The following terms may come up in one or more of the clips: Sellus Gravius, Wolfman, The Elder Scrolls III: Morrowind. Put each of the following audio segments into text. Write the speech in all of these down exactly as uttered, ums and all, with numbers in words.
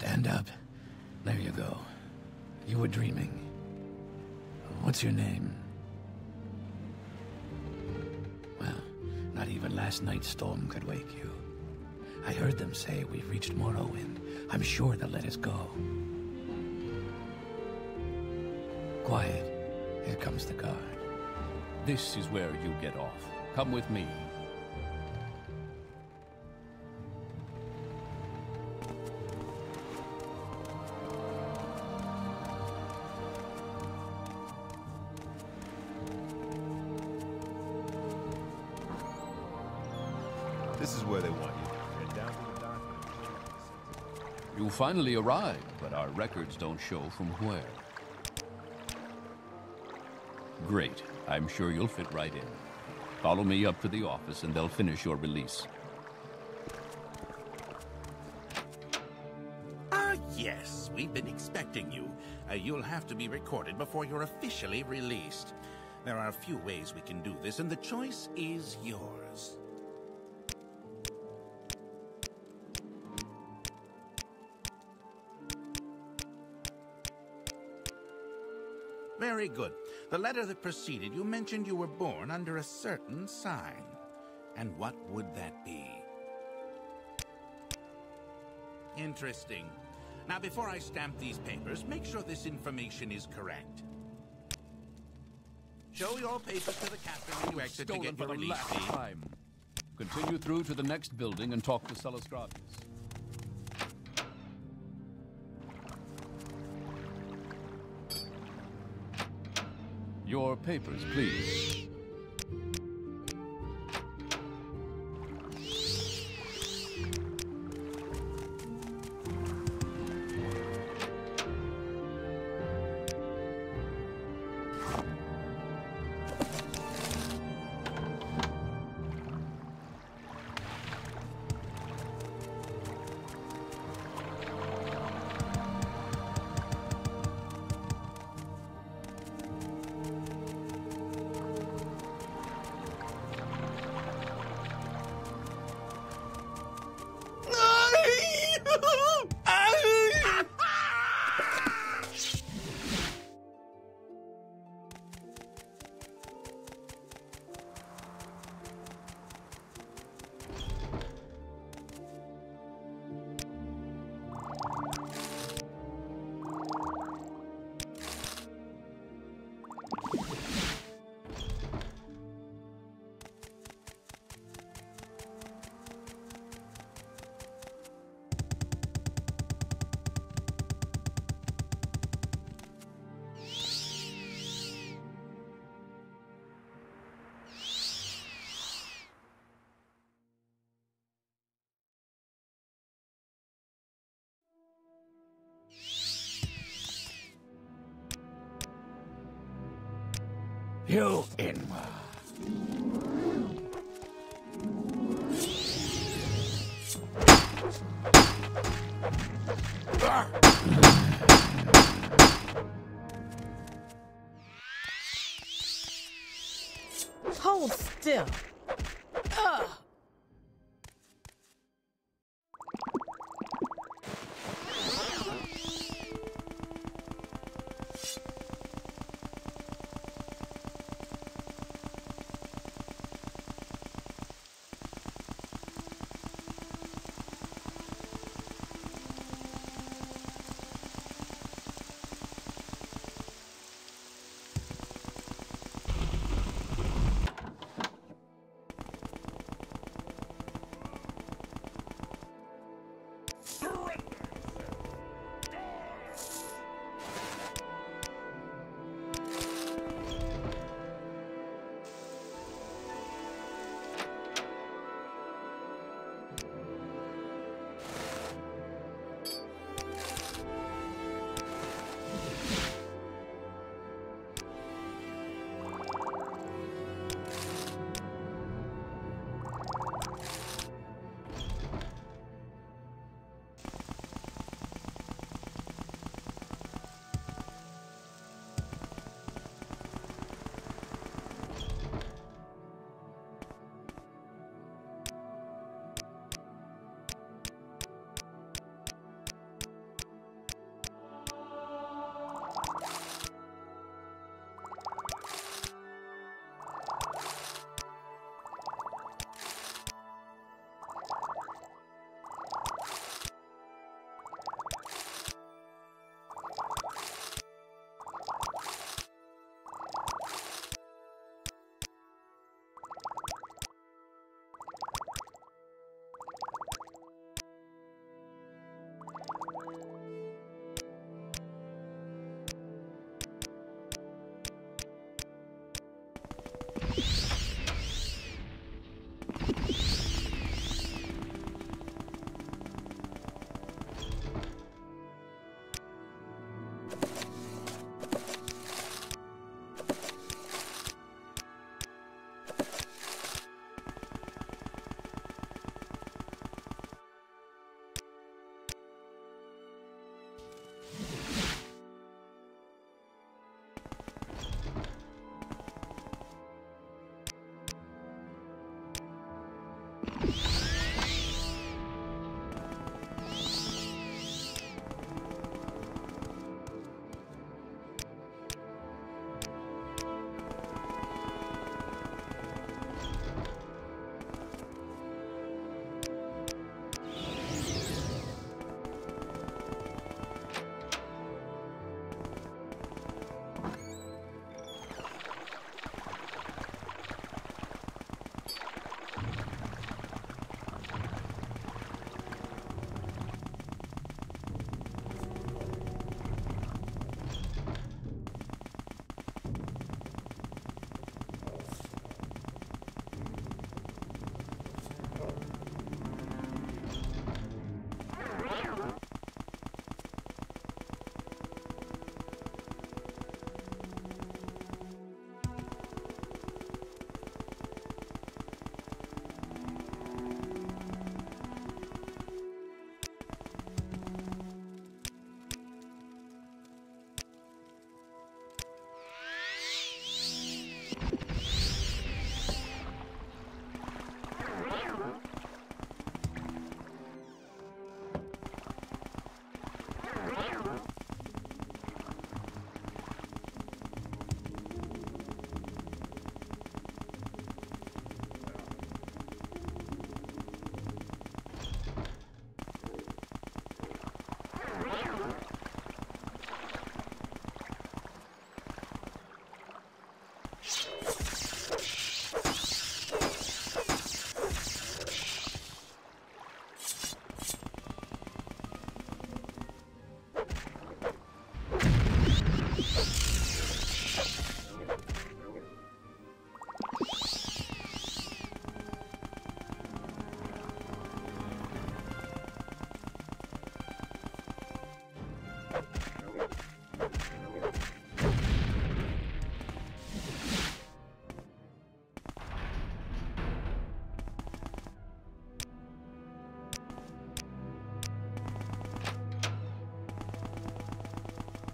Stand up. There you go. You were dreaming. What's your name? Well, not even last night's storm could wake you. I heard them say we've reached Morrowind. I'm sure they'll let us go. Quiet. Here comes the guard. This is where you get off. Come with me. This is where they want you. Get down to the dock. You finally arrived, but our records don't show from where. Great. I'm sure you'll fit right in. Follow me up to the office and they'll finish your release. Ah, yes. We've been expecting you. Uh, you'll have to be recorded before you're officially released. There are a few ways we can do this, and the choice is yours. Very good. The letter that preceded you mentioned you were born under a certain sign. And what would that be? Interesting. Now, before I stamp these papers, make sure this information is correct. Show your papers to the captain when you exit to get your release fee. Continue through to the next building and talk to Sellus Gravius. Your papers, please. You Inwa. Hold still. Ugh.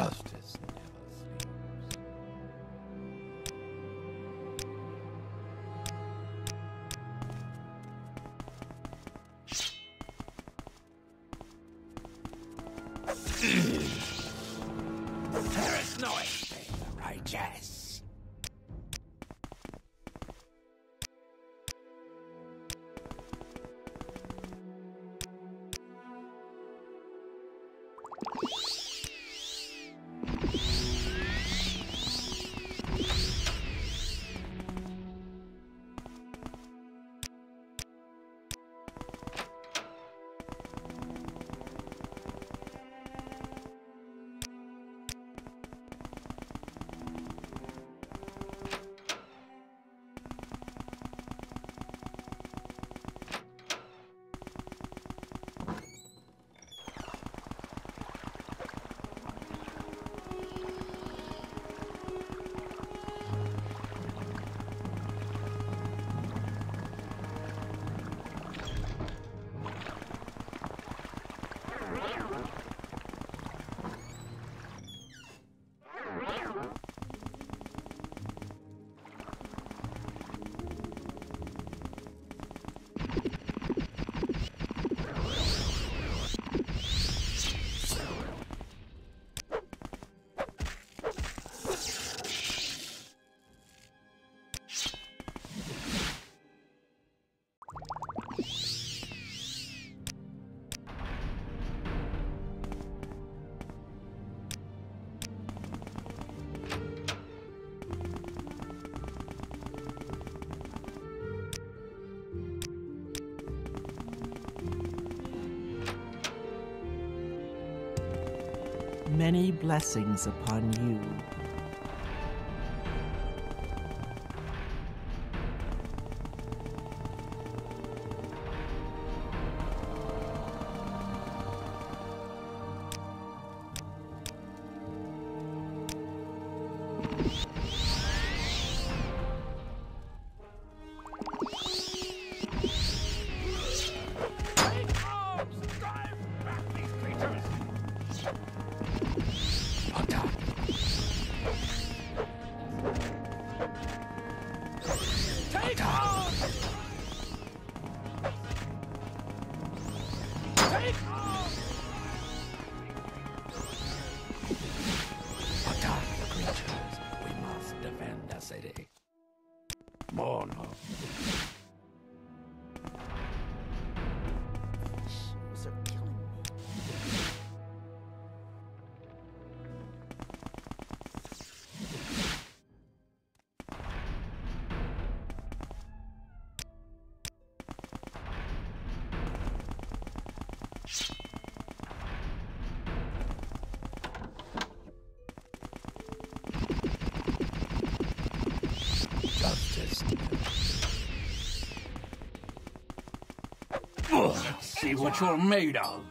Justice never sleeps. There is no escape the righteous. Many blessings upon you. Ugh, see what you're made of.